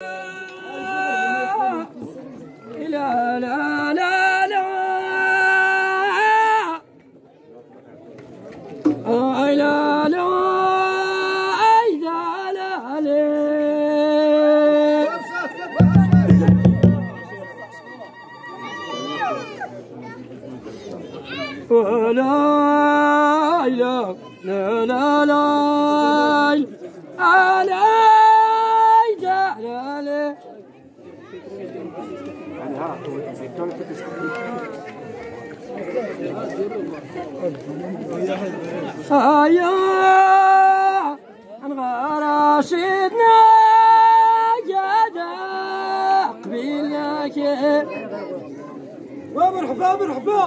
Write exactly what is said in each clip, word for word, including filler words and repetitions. لا لا لا لا لا لا لا لا لا لا هيا انغار رشيدنا يا دا قبيلك ومرحبا مرحبا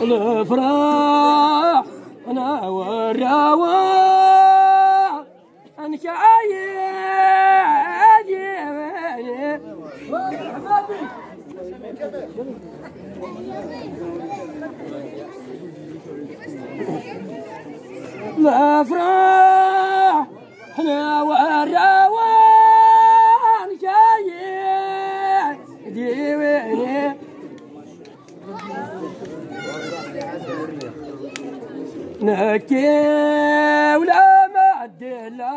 الافراح انا والراوح انك الأفراح حنا والروان كاين ديواني نهكي ولا ما لا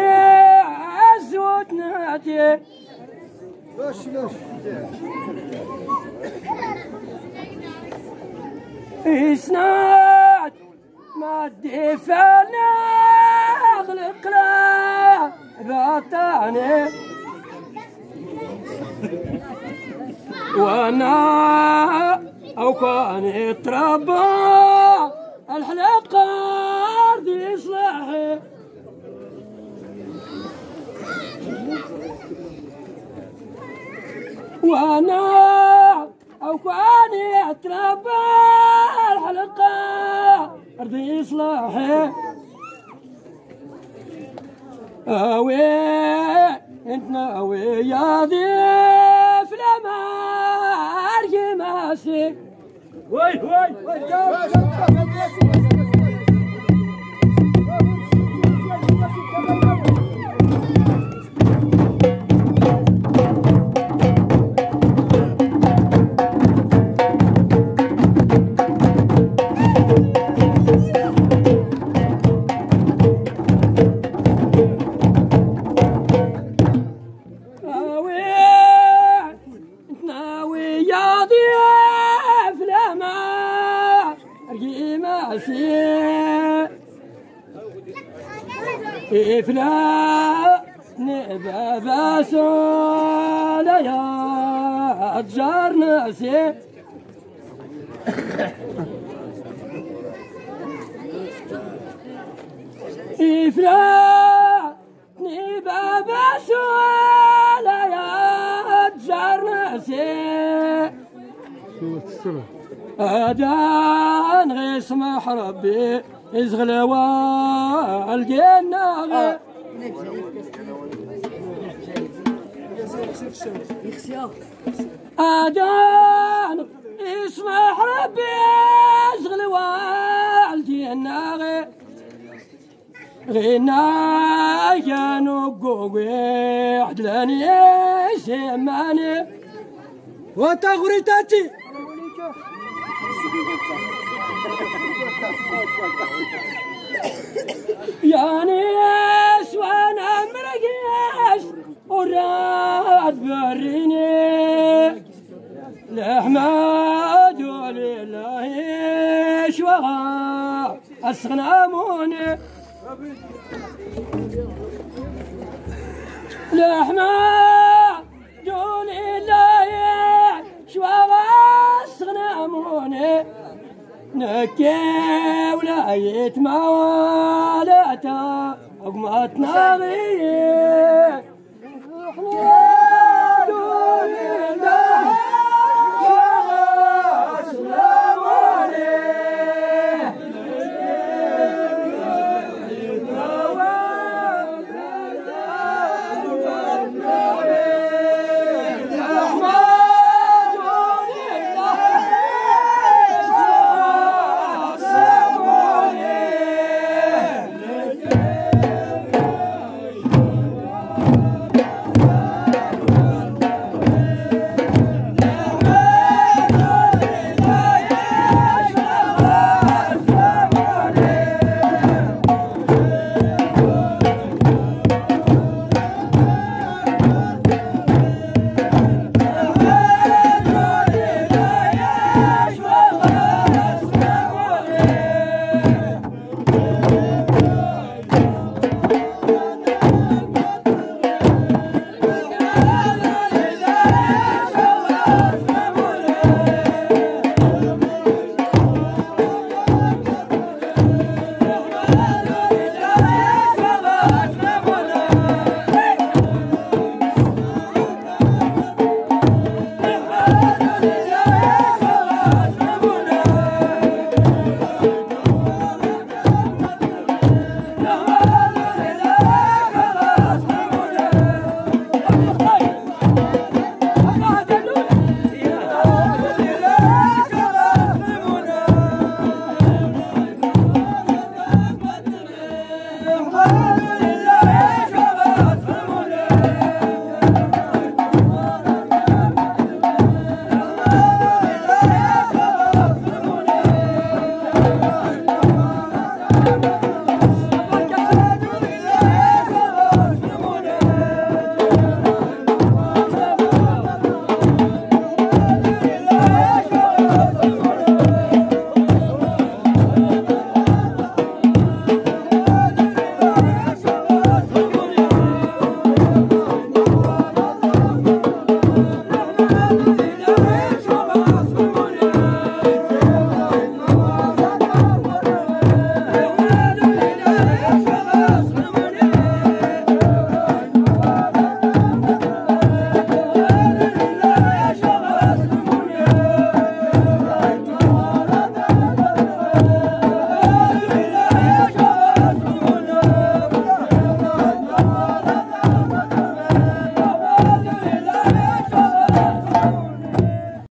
أزود نادي لاش لاش إسناد ما دفعنا أغلق لا بطاني وأنا أو كان تربى الحلقة أرضي صلاحي وأنا أو كان تربى أرضي صلاحي أوي أنتنا أوي يا ضيف لما أرجي ماسي وي وي وي إفلا نبا باسولا يا أتجار ناسي إفلا نبا باسولا يا أتجار ناسي أدان غير سمح ربي إزغلوا الجنة غير أدان اسمح ربي إزغلوا الجنة غير غينا كانوا قوي حدلاني سماني وتغريتاتي يا ناس وانا مرقاش وراد بريني لحمد ولله شوها اسغناموني لحمد ولله شوها اسغناموني نكاولا يتماولا تا أو ما تنامي